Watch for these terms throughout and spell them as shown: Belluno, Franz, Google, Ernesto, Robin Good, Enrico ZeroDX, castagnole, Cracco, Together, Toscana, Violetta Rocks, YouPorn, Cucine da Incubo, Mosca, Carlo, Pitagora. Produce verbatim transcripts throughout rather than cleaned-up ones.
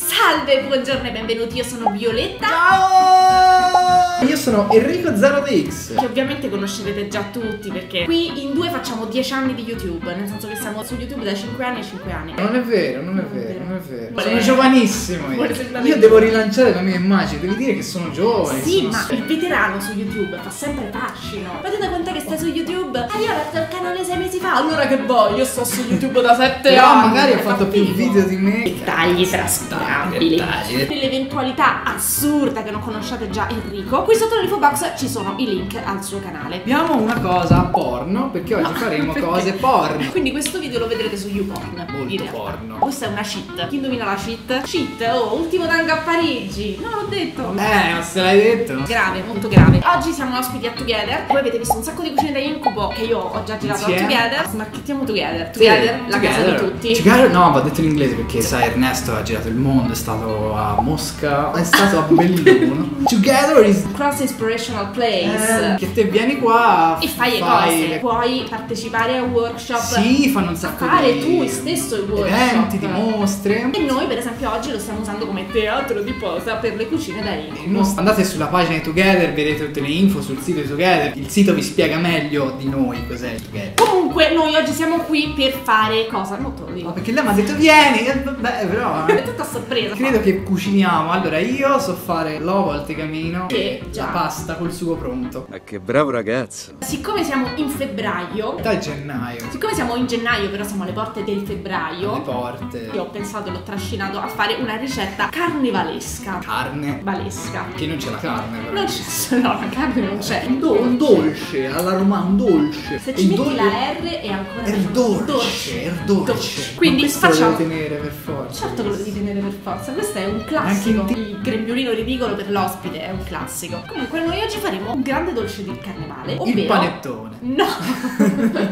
Salve, buongiorno e benvenuti, io sono Violetta. Ciao! Io sono Enrico ZeroDX, che ovviamente conoscerete già tutti, perché qui in due facciamo dieci anni di YouTube. Nel senso che siamo su YouTube da cinque anni e cinque anni. Non è vero, non è vero, non è vero. Sono giovanissimo io. Io devo rilanciare la mia immagine, devi dire che sono giovane. Sì, ma il veterano su YouTube fa sempre fascino. Fate da conto che stai su YouTube? Ah, io ho aperto il canale sei mesi fa. Allora che voglio? Io sto su YouTube da sette anni. Magari ho fatto più video di me. Dettagli trasparenti. Nell'eventualità assurda che non conosciate già Enrico, qui sotto l'info box ci sono i link al suo canale. Abbiamo una cosa porno, perché oggi no, faremo perché? cose porno. Quindi questo video lo vedrete su YouPorn. Molto porno. Questa è una cheat. Chi indovina la cheat? Cheat, oh, ultimo tango a Parigi. No, l'ho detto. Eh, non se l'hai detto. Grave, molto grave. Oggi siamo ospiti a Together. Voi avete visto un sacco di Cucine da Incubo che io ho già girato a Together. Smarchettiamo Together. Together, sì, la together. casa di tutti. Together, no, va detto in inglese perché sai, Ernesto ha girato il mondo, sta È stato a Mosca, è stato a Belluno. Together is cross inspirational place. Eh, che te vieni qua e fai, fai le cose. Puoi partecipare a workshop. Sì, fanno un sacco fare di fare tu stesso il workshop. Eventi, di mostre. E noi per esempio oggi lo stiamo usando come teatro di posa per le cucine da Incubo. Andate sulla pagina di Together, vedete tutte le info sul sito di Together. Il sito vi spiega meglio di noi cos'è il Together. Comunque noi oggi siamo qui per fare cosa? Non te lo dico. Ma perché lei mi ha detto vieni, beh però. È tutta sorpresa. Credo che cuciniamo. Allora io so fare l'uovo al tegamino e la pasta col sugo pronto. Ma che bravo ragazzo. Siccome siamo in febbraio, da gennaio. Siccome siamo in gennaio però siamo alle porte del febbraio. Le porte. Io ho pensato e l'ho trascinato a fare una ricetta carnevalesca. Carne Valesca. Che non c'è la carne però. Non c'è, no, la carne non c'è. Un, do, un dolce, alla romana un dolce. Se ci il metti la R è ancora il dolce. Dolce, il dolce. dolce. Quindi facciamo. Lo devi tenere per forza. Certo che lo devi tenere per forza. Questo è un classico. Il grembiolino ridicolo per l'ospite è un classico. Comunque noi oggi faremo un grande dolce di carnevale, ovvero il panettone. No,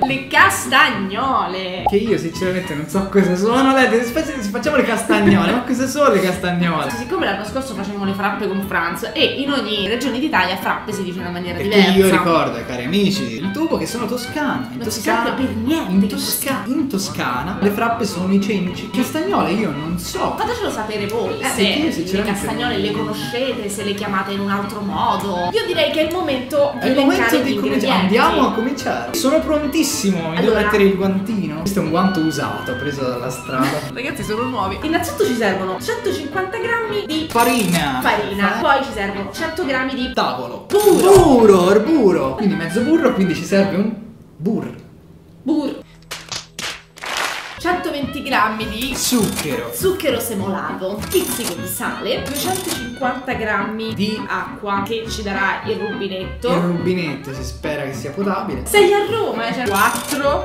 le castagnole. Che io sinceramente non so cosa sono. Dai, facciamo le castagnole. Ma cosa sono le castagnole? Siccome l'anno scorso facevamo le frappe con Franz, e in ogni regione d'Italia frappe si dice in una maniera Perché diversa. Io ricordo ai cari amici il tubo che sono toscana. In non Toscana per niente. In, tosca in Toscana le frappe sono i cemici. Castagnole io non so. Fatecelo sapere voi, eh, se, se le castagnole le conoscete, se le chiamate in un altro modo. Io direi che è il momento di, è il momento di cominciare. Andiamo a cominciare. Sono prontissimo, mi allora, devo mettere il guantino. Questo è un guanto usato, preso dalla strada. Ragazzi, sono nuovi. Innanzitutto ci servono centocinquanta grammi di farina. Farina. Eh? Poi ci servono cento grammi di tavolo. Burro. Burro, burro. Quindi mezzo burro, quindi ci serve un burro. Burro. centoventi grammi di zucchero zucchero semolato, un pizzico di sale, duecentocinquanta grammi di acqua che ci darà il rubinetto. Il rubinetto si spera che sia potabile. Sei a Roma, cioè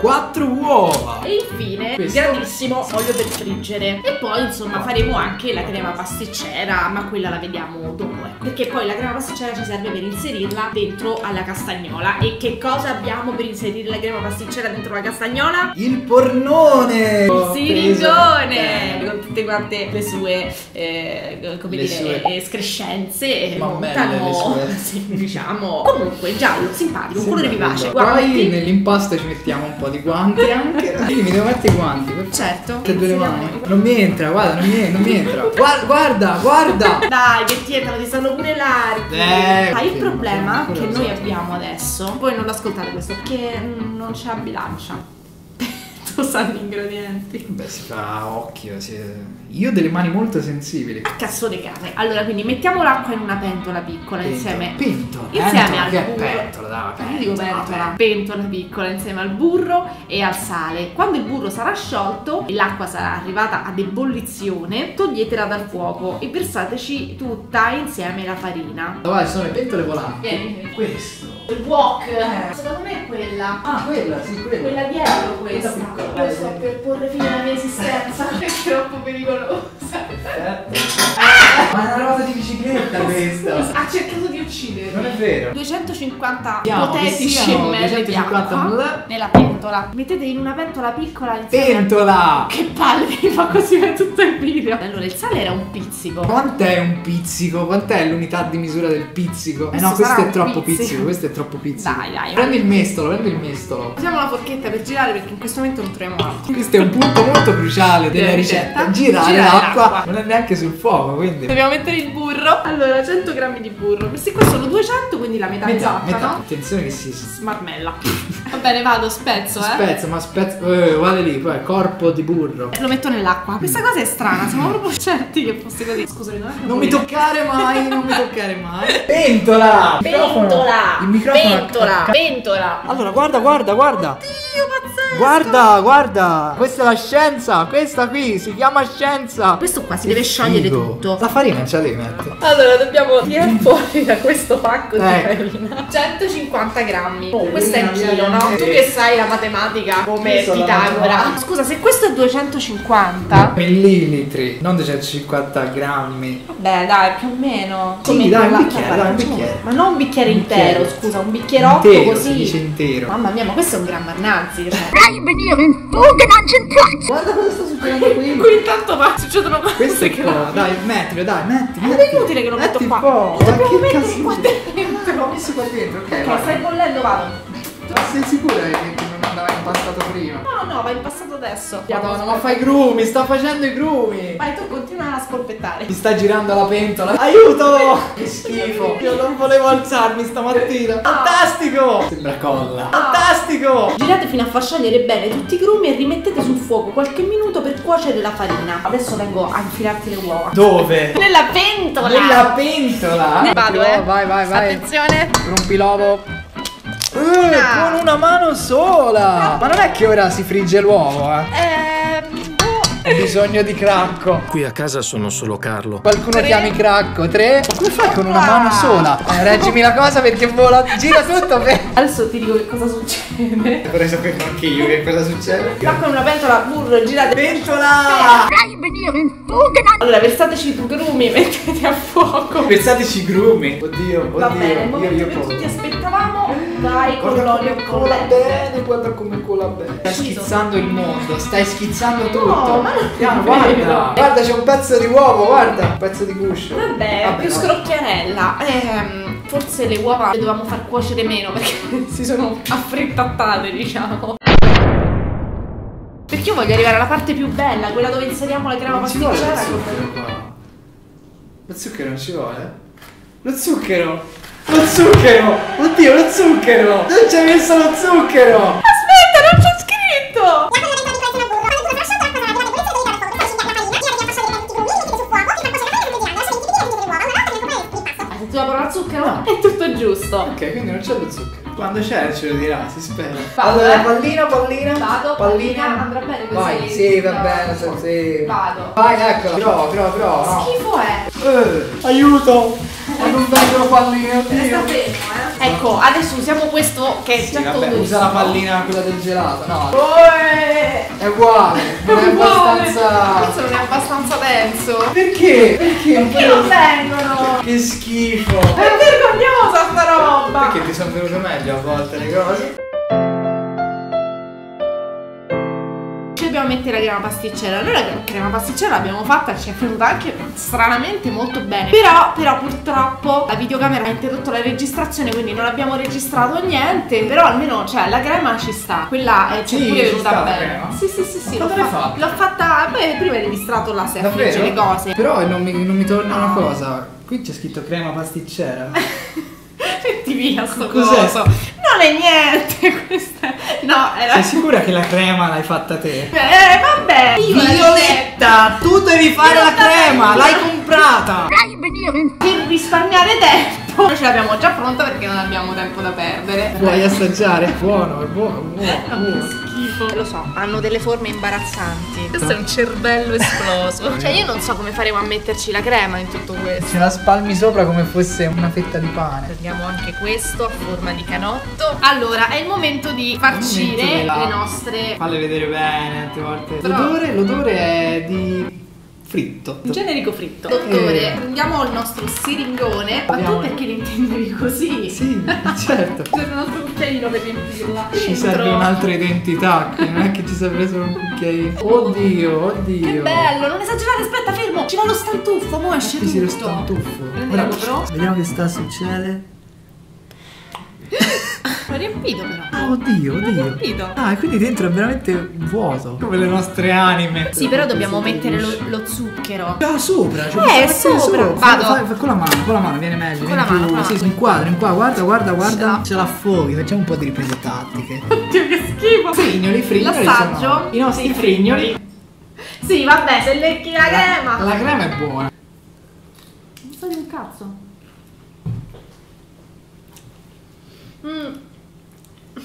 quattro uova. E infine questo grandissimo olio per friggere. E poi insomma faremo anche la crema pasticcera, ma quella la vediamo dopo, ecco. Perché poi la crema pasticcera ci serve per inserirla dentro alla castagnola. E che cosa abbiamo per inserire la crema pasticcera dentro la castagnola? Il pornone. Il siringone, eh, con tutte quante le sue eh, come le dire sue... eh, escrescenze. Ma belle le sue, sì, diciamo. Comunque giallo, simpatico, un colore vivace. Poi nell'impasto ci mettiamo un po' di guanti anche. Quindi mi devo mettere i guanti. Certo. Tutte e due le mani. Non mi entra, guarda, non mi, non mi entra. Guarda, guarda, guarda. Dai, che ti entrano, ti stanno pure larghi. Eh, ah, il problema che noi abbiamo adesso, voi non l'ascoltate questo, che non c'è la bilancia. Sanno gli ingredienti. Beh, si fa occhio, si... Io ho delle mani molto sensibili. A cazzo di cane. Allora, quindi mettiamo l'acqua in una pentola piccola pentola, insieme. Pentola. Insieme pentola, al burro. Pentola, da, pentola, dico pentola. Pentola piccola insieme al burro e al sale. Quando il burro sarà sciolto e l'acqua sarà arrivata ad ebollizione, toglietela dal fuoco e versateci tutta insieme la farina. Allora, sono le pentole volanti. Vieni. Questo. Il wok. Eh. Secondo me è quella. Ah, quella, sì, quella. Quella dietro, questa. questa Io sto per porre fine alla mia esistenza. È troppo pericolosa. Ah! Ma è una roba di bicicletta questa. Ha cercato di uccidermi. Non è vero. duecentocinquanta potenti scimmelle bianca nella pentola. Mettete in una pentola piccola il sale. Pentola! Che palle, mi fa così per tutto il video. Allora, il sale era un pizzico. Quant'è un pizzico? Quant'è l'unità di misura del pizzico? Eh no, questo è troppo pizzico, questo è troppo pizzico. Dai, dai. Prendi il mestolo, prendi il mestolo. Usiamo la forchetta per girare perché in questo momento non troviamo altro. Questo è un punto molto cruciale della ricetta. Girare l'acqua. Non è neanche sul fuoco, quindi. Dobbiamo mettere il burro. Allora, cento grammi di burro. Questi qua sono duecento, quindi la metà. Metà, esatta, metà. No? Attenzione che si smarmella. Va bene, vado, spezzo, eh. Spezzo, ma spezzo. Eh, guarda lì, poi corpo di burro. Lo metto nell'acqua. Questa cosa è strana, siamo proprio certi che fosse così. Scusami, non, non mi toccare mai, non mi toccare mai. Pentola! Pentola! Il microfono. Pentola! Pentola! Allora, guarda, guarda, guarda. Oddio, pazzesco! Guarda, guarda! Questa è la scienza, questa qui si chiama scienza. Questo qua si deve sciogliere tutto. La farina ce la devi mettere. Allora, dobbiamo tirare fuori da questo pacco, ecco, di farina. centocinquanta grammi. Oh, questo è il chilo, no? Tu che sai la matematica come Pitagora. Scusa, se questo è duecentocinquanta millilitri, non duecentocinquanta grammi. Vabbè, dai, più o meno. Sì, come dai, un bicchiere, dai, un bicchiere. Ma non un bicchiere intero, intero, scusa, un bicchierotto intero, così. Si dice intero. Mamma mia, ma questo è un gran marnazzi. Dai, venire, tu che non c'entrai. Guarda cosa sta succedendo qui. Qui intanto va, succedono cose. Questo è che va. Dai, mettilo, dai, mettilo. È inutile che lo metto qua. Lo dobbiamo mettere qua dentro. L'ho messo qua dentro, ok. Ok, stai bollendo, vado. Ma sei sicura che non andava impastato prima? No, no, va impastato adesso. Madonna, ma fai grumi, sta facendo i grumi. Vai, tu continua a scolpettare. Mi sta girando la pentola. Aiuto! Che schifo. Io non volevo alzarmi stamattina. Fantastico! Sembra colla. Fantastico! Girate fino a far sciogliere bene tutti i grumi e rimettete sul fuoco qualche minuto per cuocere la farina. Adesso vengo a infilarti le uova. Dove? Nella pentola! Nella pentola! Ne vado, eh! Vai, vai, vai! Attenzione! Rompi l'uovo! Eh, ah. Con una mano sola! No. Ma non è che ora si frigge l'uovo, eh? Ehm... Ho bisogno di Cracco. Qui a casa sono solo Carlo. Qualcuno tre. Chiami Cracco. Tre. Come fai con una mano sola? Eh, reggimi la cosa perché vola. Gira tutto per... Adesso ti dico che cosa succede. Vorrei sapere anche io che cosa succede. Cracco in una pentola, burro, girate. Pentola! Allora, versateci grumi, mettete a fuoco. Versateci grumi. Oddio, oddio. Va bene, il momento che tutti aspettavamo. Vai, guarda con l'olio bollente. Bene, guarda come cola bene. Stai schizzando il mondo, stai schizzando no, tutto. Ma piano, guarda, guarda, c'è un pezzo di uovo, guarda, un pezzo di guscio. Vabbè, vabbè più scrocchiarella. Ehm, forse le uova le dovevamo far cuocere meno perché si sono affrettate, diciamo. Perché io voglio arrivare alla parte più bella, quella dove inseriamo la crema pasticcera. Lo zucchero non ci vuole? Lo zucchero! Lo zucchero! Oddio, lo zucchero! Non ci hai messo lo zucchero! Aspetta, non c'è scritto! La parola zucchero no. È tutto giusto. Ok, quindi non c'è lo zucchero. Quando c'è ce lo dirà, si spera. Vado, allora, eh. pallina, pallina. Vado, pallina. Pallina. Andrà bene così. Vai, sì, va bene, so, sì. Vado. Vai, eccola. Pro, pro, pro. Schifo è. Eh, aiuto. Ma non vengono palline, oddio. Resta fermo, eh. Ecco, adesso usiamo questo che è sì, certo vabbè, usa la pallina, quella del gelato, no. Oe. È uguale. Non è abbastanza. Questo non è abbastanza denso. Perché? Perché? Perché non vengono? Che schifo. È vergognosa sta roba! Perché ti sono venute meglio a volte le cose? Ci dobbiamo mettere la crema pasticcera. Allora la crema pasticcera l'abbiamo fatta, ci è venuta anche stranamente molto bene. Però, però purtroppo la videocamera ha interrotto la registrazione, quindi non abbiamo registrato niente. Però almeno, cioè, la crema ci sta. Quella è, cioè, sì, pure è venuta bene. Sì, sì, sì, sì. L'ho fatta, l'ho fatta. Beh, prima hai registrato la sera, le cose. Però non mi, non mi torna no. Una cosa. Qui c'è scritto crema pasticcera. Metti via sto coso. Non è niente questa. No, era... Sei sicura che la crema l'hai fatta te? Eh, vabbè. Io Violetta, tu devi fare la crema, l'hai comprata. Per risparmiare tempo. Noi ce l'abbiamo già pronta perché non abbiamo tempo da perdere. Vuoi assaggiare? Buono, è buono, buono, buono. Schifo. Lo so, hanno delle forme imbarazzanti. Questo è un cervello esploso. Cioè io non so come faremo a metterci la crema in tutto questo. Ce la spalmi sopra come fosse una fetta di pane. Prendiamo anche questo a forma di canotto. Allora è il momento di farcire momento della... le nostre. Falle vedere bene tante volte. L'odore è di... fritto. Generico fritto. Dottore, eh. prendiamo il nostro siringone. Abbiamo... Ma tu perché li intendevi così? Sì, certo. Serve un altro cucchiaino per riempirla. Ci dentro. Serve un'altra identità, che non è che ci serve solo un cucchiaino. Oddio, oddio. Che bello, non esagerare, aspetta, fermo. Ci va lo stantuffo, mo esce tutto. Sì, lo stantuffo. Bravo. Vediamo che sta succede. L'ho riempito però. Ah, oddio, oddio. L'ho riempito. Ah, e quindi dentro è veramente vuoto. Come le nostre anime. Sì, però dobbiamo mettere lo, lo zucchero. Ah, sopra. Cioè eh, sopra. sopra. Vado. Fai, fai, fai, con la mano, con la mano viene meglio. Con viene la mano. Più, sì, sì, inquadra, inquadra, guarda, guarda, guarda. Ce la fuochi, facciamo un po' di riprese tattiche. Oddio, che schifo. Frignoli, frignoli. L'assaggio. Sono... I nostri frignoli. Sì, vabbè, se lecchi la crema. La crema è buona. Non so di un cazzo. Mmm.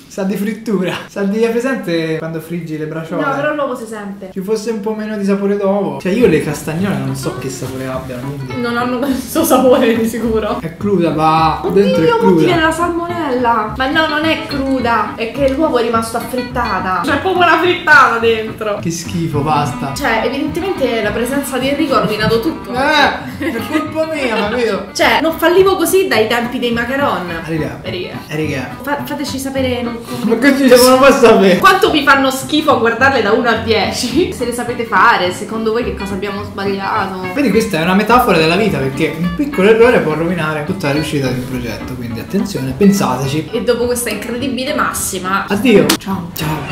Sa di frittura. Sa di... è presente quando friggi le braciole? No, però l'uovo si sente. Ci fosse un po' meno di sapore d'uovo. Cioè io le castagnole non so che sapore abbiano, quindi... Non hanno questo sapore di sicuro. È cruda, va. Oddio, dentro è cruda. Viene la salmonella. Ma no, non è cruda. È che l'uovo è rimasto affrittata. C'è proprio una frittata dentro. Che schifo, basta. Cioè evidentemente la presenza di Enrico ha rovinato tutto. Eh, è colpa mia, capito? Cioè non fallivo così dai tempi dei macaron. Arriva. Arriva. Arriva. Fa Fateci sapere... Non ma che ci devono far sapere? Quanto vi fanno schifo a guardarle da uno a dieci? Se le sapete fare, secondo voi che cosa abbiamo sbagliato? Vedi, questa è una metafora della vita, perché un piccolo errore può rovinare tutta la riuscita di un progetto. Quindi attenzione, pensateci. E dopo questa incredibile massima, addio. Ciao ciao.